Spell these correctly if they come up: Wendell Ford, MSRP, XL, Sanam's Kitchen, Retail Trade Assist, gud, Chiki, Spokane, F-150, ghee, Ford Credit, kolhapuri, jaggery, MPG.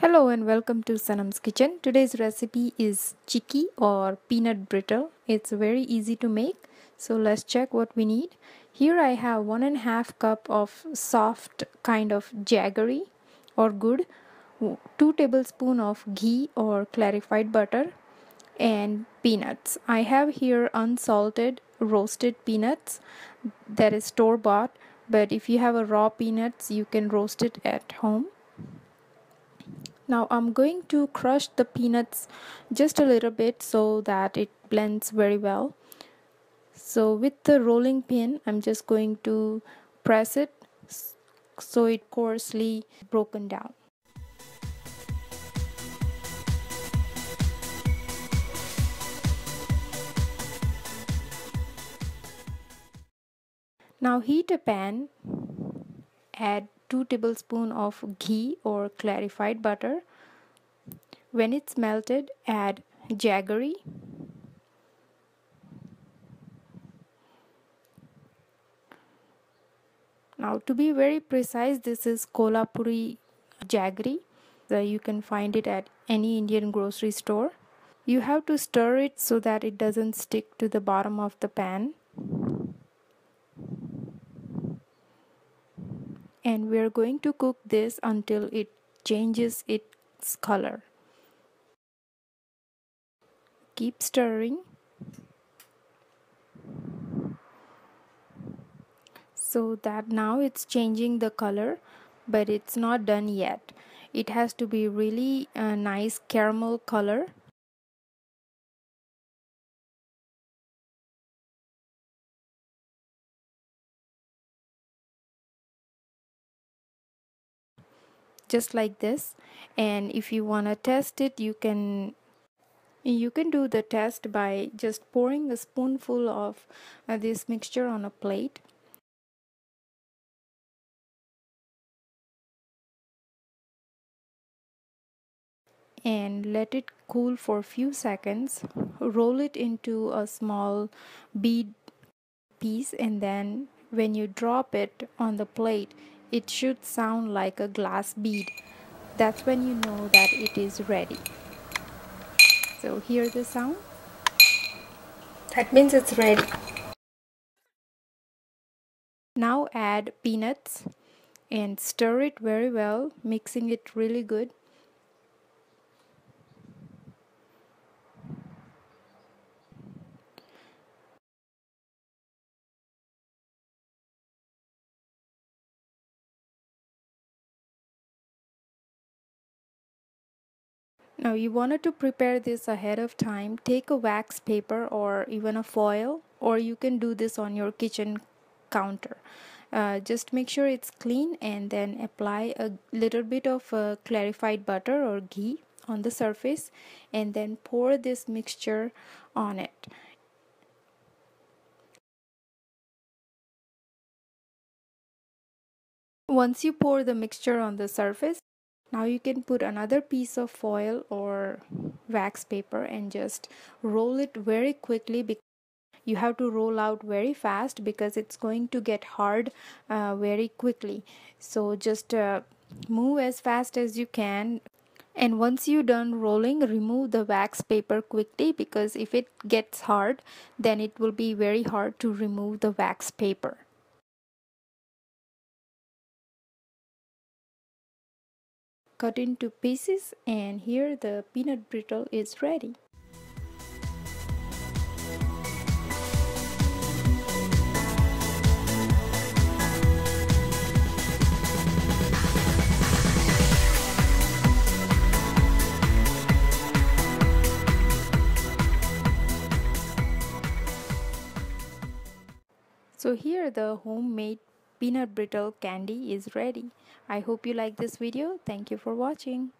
Hello and welcome to Sanam's Kitchen. Today's recipe is chiki or peanut brittle. It's very easy to make. So let's check what we need. Here I have 1.5 cup of soft kind of jaggery or gud, 2 tablespoons of ghee or clarified butter, and peanuts. I have here unsalted roasted peanuts that is store-bought, but if you have a raw peanuts you can roast it at home. Now I'm going to crush the peanuts just a little bit so that it blends very well. So with the rolling pin, I'm just going to press it so it coarsely broken down. Now heat a pan, add 2 tablespoons of ghee or clarified butter. When it's melted, add jaggery, now to be very precise this is kolhapuri jaggery. You can find it at any Indian grocery store. You have to stir it so that it doesn't stick to the bottom of the pan. And we are going to cook this until it changes its color. Keep stirring. So that now it's changing the color, but it's not done yet. It has to be really a nice caramel color. Just like this. And if you want to test it, you can do the test by just pouring a spoonful of this mixture on a plate. And let it cool for a few seconds. Roll it into a small bead piece, and then when you drop it on the plate, it should sound like a glass bead. That's when you know that it is ready. So hear the sound. That means it's ready. Now add peanuts and stir it very well, mixing it really good. Now you wanted to prepare this ahead of time. Take a wax paper or even a foil, or you can do this on your kitchen counter. Just make sure it's clean and then apply a little bit of clarified butter or ghee on the surface, and then pour this mixture on it. Once you pour the mixture on the surface, now you can put another piece of foil or wax paper and just roll it very quickly. You have to roll out very fast because it's going to get hard very quickly. So just move as fast as you can. And once you're done rolling, remove the wax paper quickly, because if it gets hard, then it will be very hard to remove the wax paper. Cut into pieces, and here the peanut brittle is ready. So here the homemade peanut brittle candy is ready. I hope you like this video. Thank you for watching.